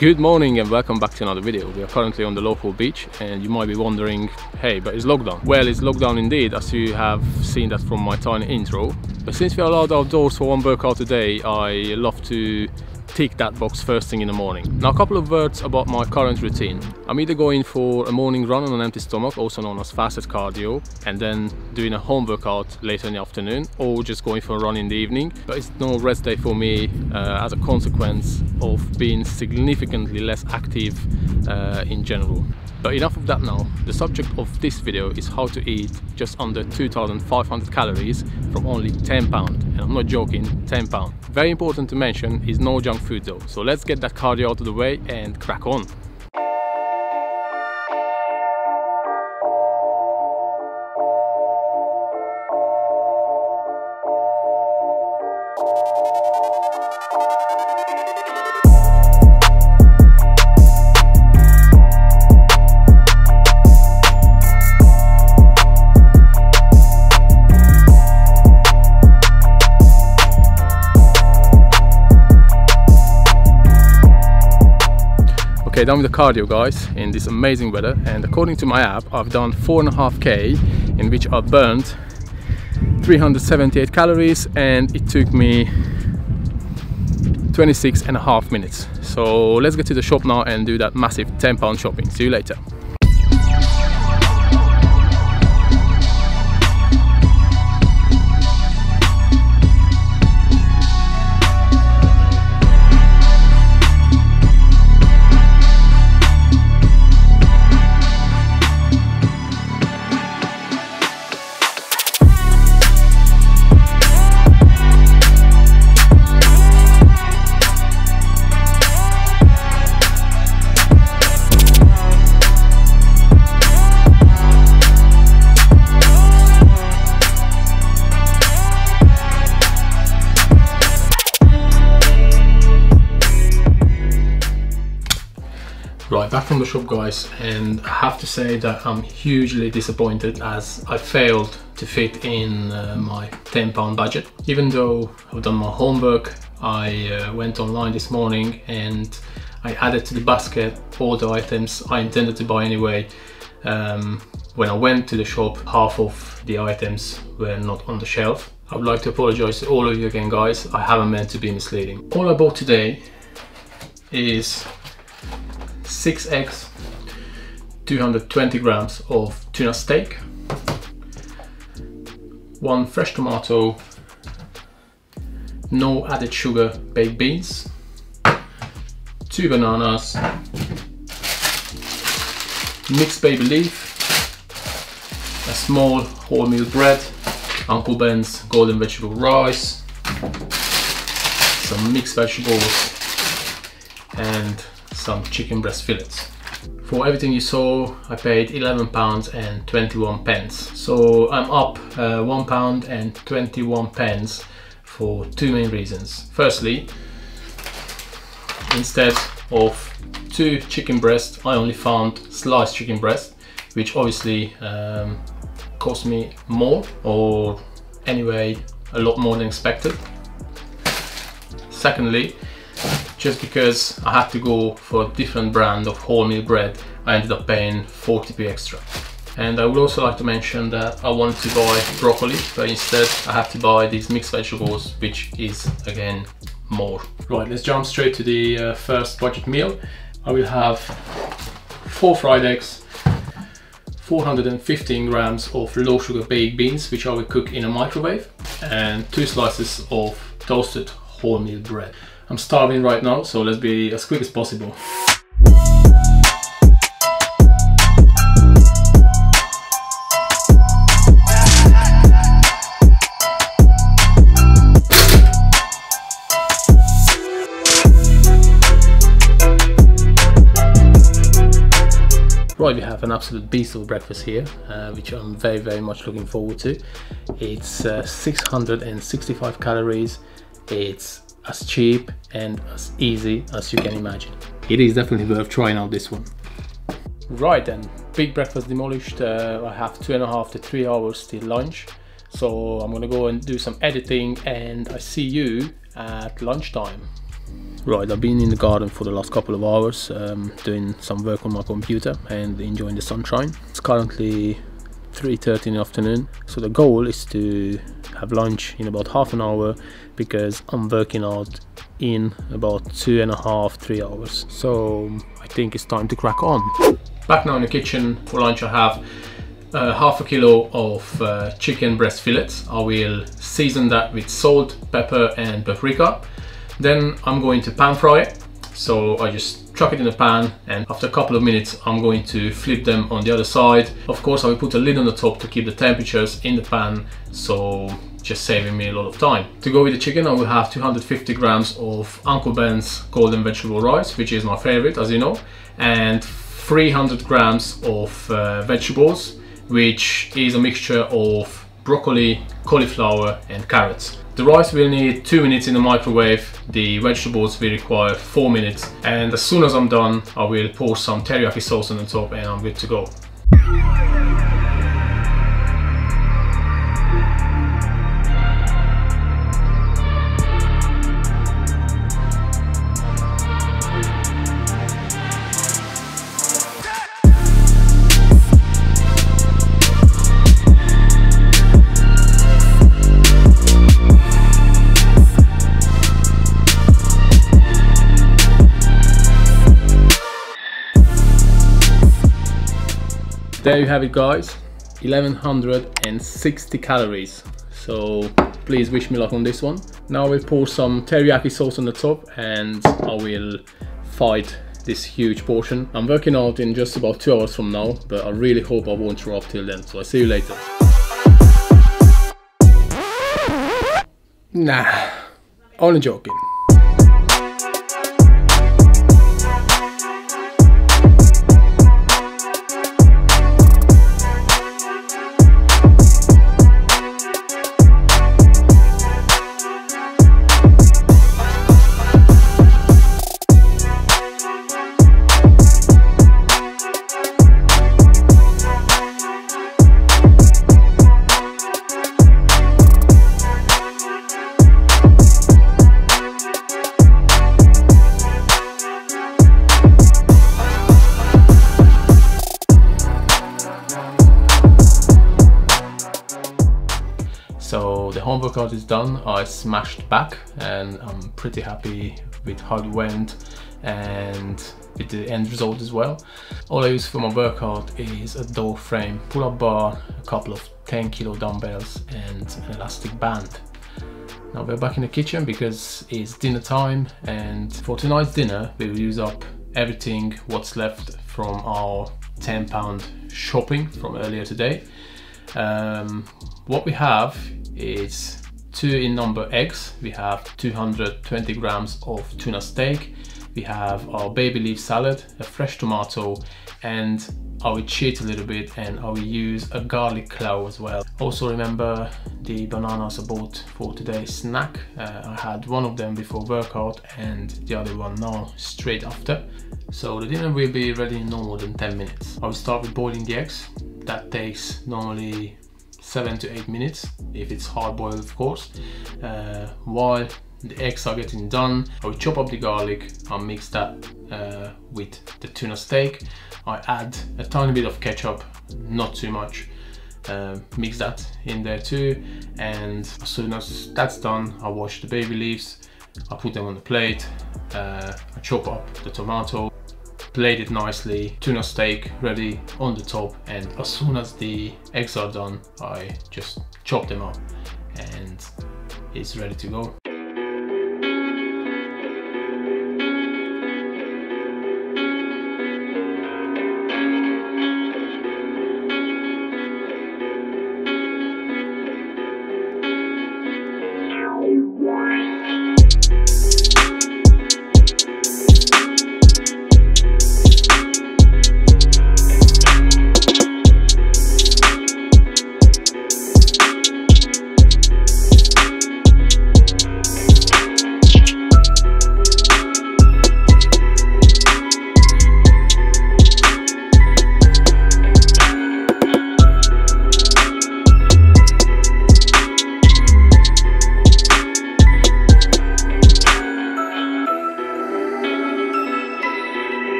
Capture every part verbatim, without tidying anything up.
Good morning and welcome back to another video. We are currently on the local beach and you might be wondering, hey, but it's lockdown. Well, it's lockdown indeed, as you have seen that from my tiny intro. But since we are allowed outdoors for one workout a day, I love to tick that box first thing in the morning. Now, a couple of words about my current routine. I'm either going for a morning run on an empty stomach, also known as fasted cardio, and then doing a home workout later in the afternoon, or just going for a run in the evening. But it's no rest day for me uh, as a consequence of being significantly less active uh, in general. But enough of that now. The subject of this video is how to eat just under two thousand five hundred calories from only ten pounds. And I'm not joking, ten pounds. Very important to mention is no junk food though. So let's get that cardio out of the way and crack on. Okay, done with the cardio guys in this amazing weather, and according to my app I've done four and a half K, in which I burned three hundred seventy-eight calories and it took me twenty-six and a half minutes. So let's get to the shop now and do that massive ten pound shopping. See you later. Right, back from the shop guys, and I have to say that I'm hugely disappointed as I failed to fit in uh, my ten pound budget. Even though I've done my homework, I uh, went online this morning and I added to the basket all the items I intended to buy anyway. Um, when I went to the shop, half of the items were not on the shelf. I would like to apologize to all of you again guys, I haven't meant to be misleading. All I bought today is six eggs, two hundred twenty grams of tuna steak, one fresh tomato, no added sugar baked beans, two bananas, mixed baby leaf, a small wholemeal bread, Uncle Ben's golden vegetable rice, some mixed vegetables, and some chicken breast fillets. For everything you saw, I paid eleven pounds and twenty-one pence. So I'm up uh, one pound and twenty-one pence for two main reasons. Firstly, instead of two chicken breasts, I only found sliced chicken breast, which obviously um, cost me more, or anyway, a lot more than expected. Secondly, just because I had to go for a different brand of wholemeal bread, I ended up paying forty p extra. And I would also like to mention that I wanted to buy broccoli, but instead I have to buy these mixed vegetables, which is again more. Right, let's jump straight to the uh, first budget meal. I will have four fried eggs, four hundred fifteen grams of low sugar baked beans, which I will cook in a microwave, and two slices of toasted wholemeal bread. I'm starving right now, so let's be as quick as possible. Right, we have an absolute beast of breakfast here, uh, which I'm very, very much looking forward to. It's uh, six hundred sixty-five calories. It's as cheap and as easy as you can imagine. It is definitely worth trying out this one. Right then, big breakfast demolished. uh, I have two and a half to three hours till lunch, so I'm gonna go and do some editing and I see you at lunchtime. Right, I've been in the garden for the last couple of hours, um, doing some work on my computer and enjoying the sunshine. It's currently three thirty in the afternoon, so the goal is to have lunch in about half an hour because I'm working out in about two and a half, three hours. So I think it's time to crack on. Back now in the kitchen. For lunch I have uh, half a kilo of uh, chicken breast fillets. I will season that with salt, pepper and paprika. Then I'm going to pan fry it, so I just chuck it in the pan and after a couple of minutes I'm going to flip them on the other side. Of course I will put a lid on the top to keep the temperatures in the pan, so just saving me a lot of time. To go with the chicken I will have two hundred fifty grams of Uncle Ben's golden vegetable rice, which is my favorite as you know, and three hundred grams of uh, vegetables, which is a mixture of broccoli, cauliflower and carrots. The rice will need two minutes in the microwave, the vegetables will require four minutes, and as soon as I'm done I will pour some teriyaki sauce on the top and I'm good to go. There you have it guys, eleven sixty calories, so please wish me luck on this one. Now we'll pour some teriyaki sauce on the top and I will fight this huge portion. I'm working out in just about two hours from now, but I really hope I won't throw up till then, so I'll see you later. Nah, only joking. So the home workout is done, I smashed back and I'm pretty happy with how it went and with the end result as well. All I use for my workout is a door frame, pull-up bar, a couple of ten kilo dumbbells and an elastic band. Now we're back in the kitchen because it's dinner time, and for tonight's dinner we will use up everything what's left from our ten pound shopping from earlier today. Um, what we have is two in number eggs, we have two hundred twenty grams of tuna steak, we have our baby leaf salad, a fresh tomato, and I will cheat a little bit and I will use a garlic clove as well. Also remember the bananas I bought for today's snack. uh, I had one of them before workout and the other one now straight after. So the dinner will be ready in no more than ten minutes. I will start with boiling the eggs. That takes normally seven to eight minutes if it's hard boiled, of course. Uh, while the eggs are getting done, I will chop up the garlic. I'll mix that uh, with the tuna steak. I add a tiny bit of ketchup, not too much. Uh, mix that in there too. And as soon as that's done, I wash the baby leaves. I put them on the plate. Uh, I chop up the tomato. Plate it nicely, tuna steak ready on the top, and as soon as the eggs are done I just chop them up and it's ready to go.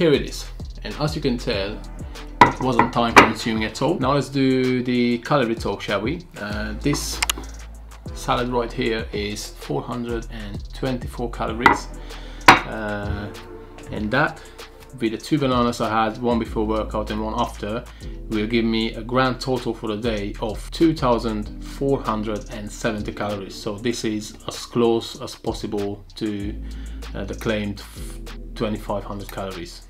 Here it is, and as you can tell, it wasn't time consuming at all. Now let's do the calorie talk, shall we? Uh, this salad right here is four hundred twenty-four calories, uh, and that with the two bananas I had, one before workout and one after, will give me a grand total for the day of two thousand four hundred seventy calories. So this is as close as possible to uh, the claimed twenty-five hundred calories.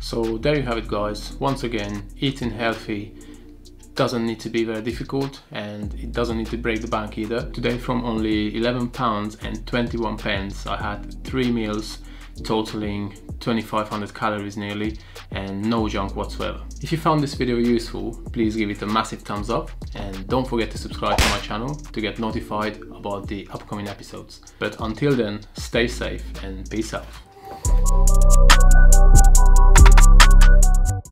So there you have it, guys. Once again, eating healthy doesn't need to be very difficult, and it doesn't need to break the bank either. Today, from only eleven pounds and twenty-one pence, I had three meals totaling twenty-five hundred calories nearly, and no junk whatsoever. If you found this video useful, please give it a massive thumbs up, and don't forget to subscribe to my channel to get notified about the upcoming episodes. But until then, stay safe and peace out.